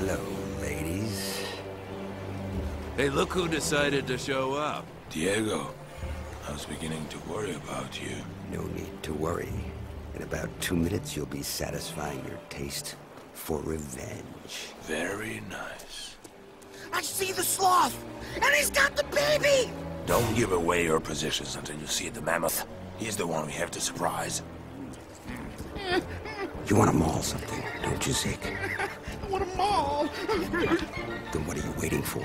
Hello, ladies. Hey, look who decided to show up. Diego, I was beginning to worry about you. No need to worry. In about 2 minutes, you'll be satisfying your taste for revenge. Very nice. I see the sloth, and he's got the baby! Don't give away your positions until you see the mammoth. He's the one we have to surprise. You want to maul something, don't you, Zeke? I want to maul! Then what are you waiting for?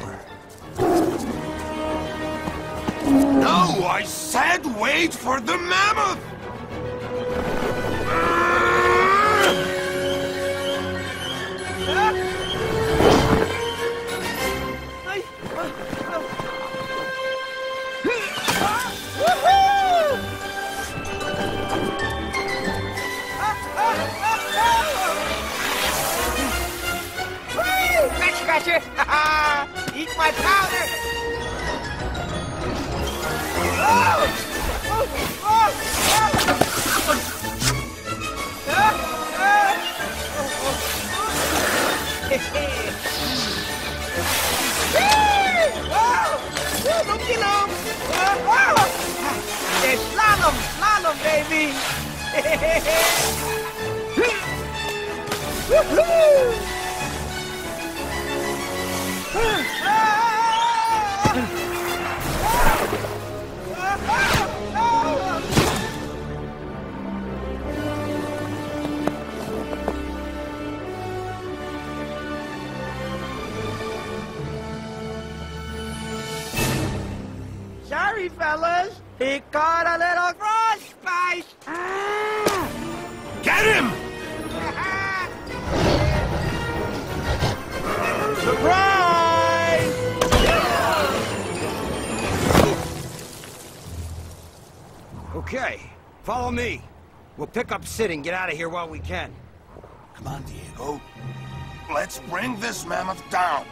No, I said wait for the mammoth! Eat my powder! Don't kill him! Slalom, slalom, baby! Woohoo! Sorry, fellas. He caught a little frostbite. Get him! Surprise! Okay, follow me. We'll pick up Sid and get out of here while we can. Come on, Diego. Let's bring this mammoth down.